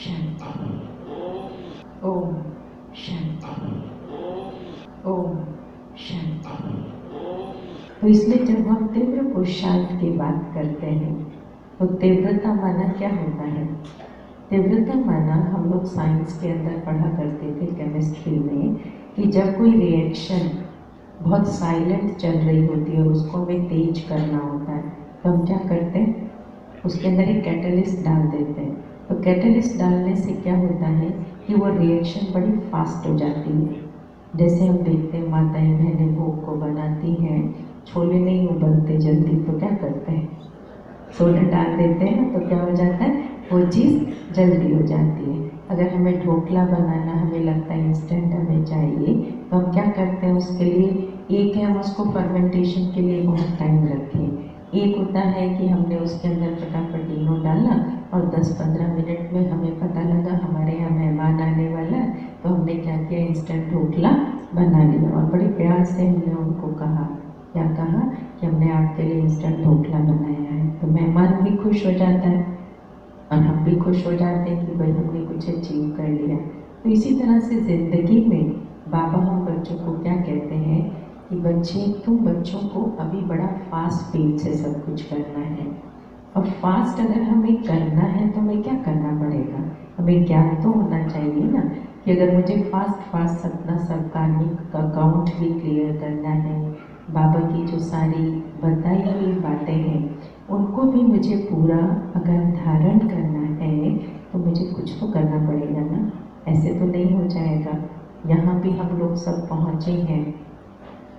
शांति ओम शांति ओम शांति। तो इसलिए जब हम तीव्र पुरुषार्थ की बात करते हैं तो तीव्रता माना क्या होता है? तीव्रता माना हम लोग साइंस के अंदर पढ़ा करते थे केमिस्ट्री में कि जब कोई रिएक्शन बहुत साइलेंट चल रही होती है और उसको हमें तेज करना होता है तो हम क्या करते हैं, उसके अंदर एक कैटलिस्ट डाल देते हैं। तो कैटलिस्ट डालने से क्या होता है कि वो रिएक्शन बड़ी फास्ट हो जाती है। जैसे हम देखते हैं माताएं बहनें भोग को बनाती हैं, छोले नहीं उबलते जल्दी तो क्या करते हैं सोडा डाल देते हैं, तो क्या हो जाता है वो चीज़ जल्दी हो जाती है। अगर हमें ढोकला बनाना हमें लगता है इंस्टेंट हमें चाहिए तो हम क्या करते हैं उसके लिए, एक है हम उसको फर्मेंटेशन के लिए बहुत टाइम रखें, एक होता है कि हमने उसके अंदर फटाफट इनो डाला और 10-15 मिनट में हमें पता लगा हमारे यहाँ मेहमान आने वाला है तो हमने क्या किया इंस्टेंट ढोकला बना लिया और बड़े प्यार से हमने उनको कहा, क्या कहा कि हमने आपके लिए इंस्टेंट ढोकला बनाया है। तो मेहमान भी खुश हो जाता है और हम भी खुश हो जाते हैं कि भाई हमने कुछ अचीव कर लिया। तो इसी तरह से ज़िंदगी में बाबा हम बच्चों को क्या कहते हैं कि बच्चे तुम बच्चों को अभी बड़ा फास्ट पेज से सब कुछ करना है और फास्ट अगर हमें करना है तो हमें क्या करना पड़ेगा, हमें ज्ञान तो होना चाहिए ना कि अगर मुझे फास्ट अपना सरकारिक अकाउंट भी क्लियर करना है, बाबा की जो सारी बताई हुई बातें हैं उनको भी मुझे पूरा अगर धारण करना है तो मुझे कुछ तो करना पड़ेगा ना, ऐसे तो नहीं हो जाएगा। यहाँ भी हम लोग सब पहुँचे हैं,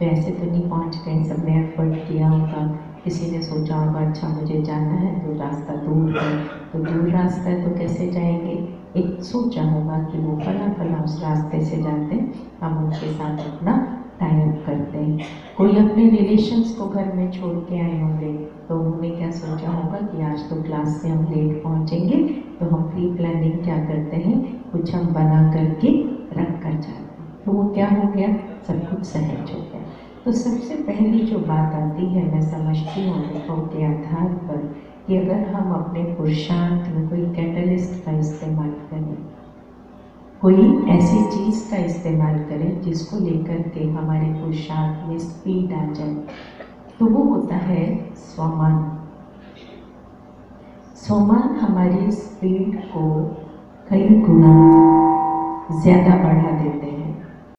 वैसे तो नहीं पहुँच गए, सबने एफर्ट किया होगा, किसी ने सोचा होगा अच्छा मुझे जाना है तो रास्ता दूर है, तो दूर रास्ता है तो कैसे जाएंगे, एक सोचा होगा कि वो फला उस रास्ते से जाते हैं, हम उनके साथ अपना टाइम करते हैं। कोई अपने रिलेशंस को घर में छोड़ के आए होंगे तो उन्होंने क्या सोचा होगा कि आज तो क्लास से हम लेट पहुँचेंगे तो हम प्री प्लानिंग क्या करते हैं, कुछ हम बना करके रख कर जाते हैं, तो वो क्या हो गया, सब कुछ सहज हो गया। तो सबसे पहली जो बात आती है मैं समझती हूँ अनुभव के आधार पर कि अगर हम अपने पुरुषार्थ में कोई कैटलिस्ट का इस्तेमाल करें, कोई ऐसी चीज़ का इस्तेमाल करें जिसको लेकर के हमारे पुरुषार्थ में स्पीड आ जाए, तो वो होता है स्वमान। स्वमान हमारी स्पीड को कई गुना ज़्यादा बढ़ा देते हैं।